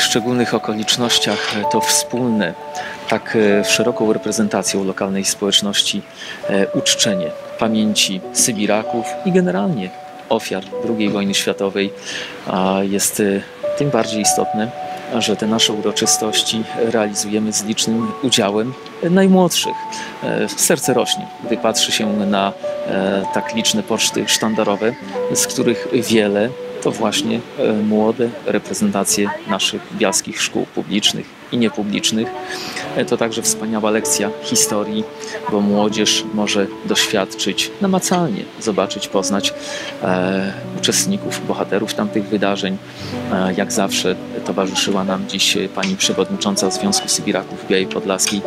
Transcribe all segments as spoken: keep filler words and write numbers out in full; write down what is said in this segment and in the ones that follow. szczególnych okolicznościach to wspólne, tak szeroką reprezentacją lokalnej społeczności uczczenie pamięci Sybiraków i generalnie ofiar drugiej wojny światowej jest tym bardziej istotne, że te nasze uroczystości realizujemy z licznym udziałem najmłodszych. Serce rośnie, gdy patrzy się na tak liczne poczty sztandarowe, z których wiele to właśnie młode reprezentacje naszych bielskich szkół publicznych i niepublicznych. To także wspaniała lekcja historii, bo młodzież może doświadczyć namacalnie, zobaczyć, poznać e, uczestników, bohaterów tamtych wydarzeń. E, jak zawsze towarzyszyła nam dziś pani przewodnicząca Związku Sybiraków Białej Podlaskiej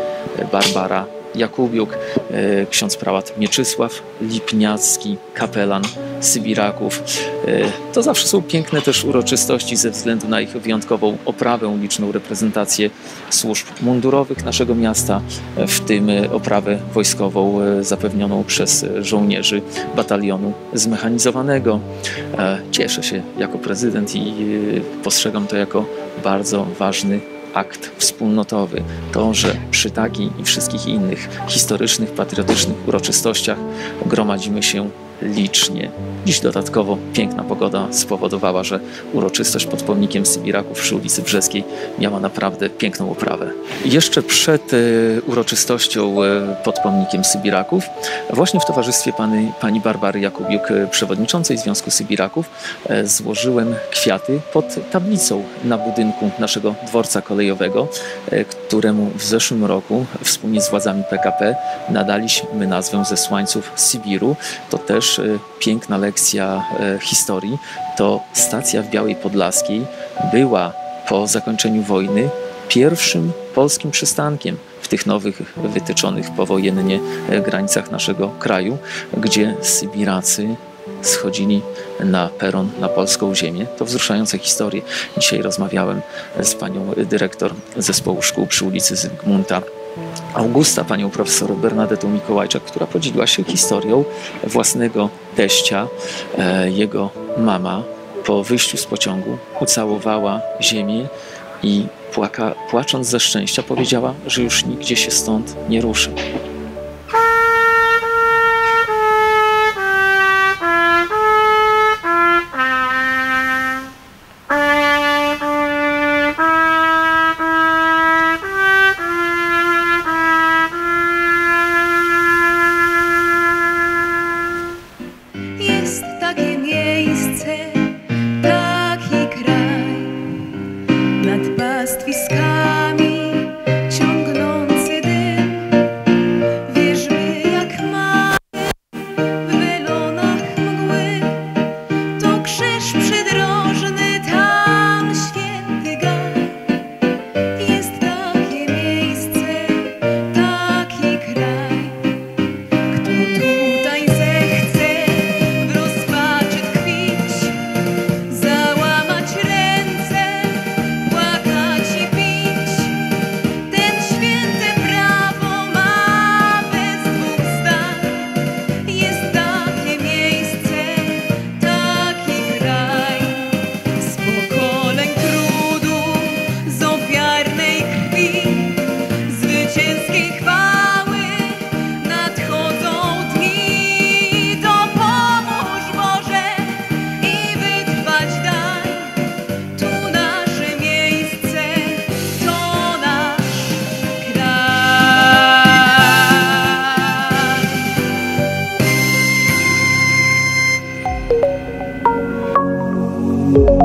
Barbara Jakubiuk, e, ksiądz prałat Mieczysław Lipniacki, kapelan Sybiraków. To zawsze są piękne też uroczystości ze względu na ich wyjątkową oprawę, liczną reprezentację służb mundurowych naszego miasta, w tym oprawę wojskową zapewnioną przez żołnierzy batalionu zmechanizowanego. Cieszę się jako prezydent i postrzegam to jako bardzo ważny akt wspólnotowy. To, że przy takiej i wszystkich innych historycznych, patriotycznych uroczystościach gromadzimy się licznie. Dziś dodatkowo piękna pogoda spowodowała, że uroczystość pod pomnikiem Sybiraków przy ulicy Brzeskiej miała naprawdę piękną oprawę. Jeszcze przed e, uroczystością e, pod pomnikiem Sybiraków, właśnie w towarzystwie pani, pani Barbary Jakubiuk, przewodniczącej Związku Sybiraków, e, złożyłem kwiaty pod tablicą na budynku naszego dworca kolejowego, e, któremu w zeszłym roku wspólnie z władzami P K P nadaliśmy nazwę Zesłańców Sybiru. To też piękna lekcja historii. To stacja w Białej Podlaskiej była po zakończeniu wojny pierwszym polskim przystankiem w tych nowych, wytyczonych powojennie granicach naszego kraju, gdzie Sybiracy schodzili na peron, na polską ziemię. To wzruszające historie. Dzisiaj rozmawiałem z panią dyrektor Zespołu Szkół przy ulicy Zygmunta Augusta, panią profesor Bernadetą Mikołajczak, która podzieliła się historią własnego teścia. Jego mama po wyjściu z pociągu ucałowała ziemię i płaka, płacząc ze szczęścia powiedziała, że już nigdzie się stąd nie ruszy. Thank you.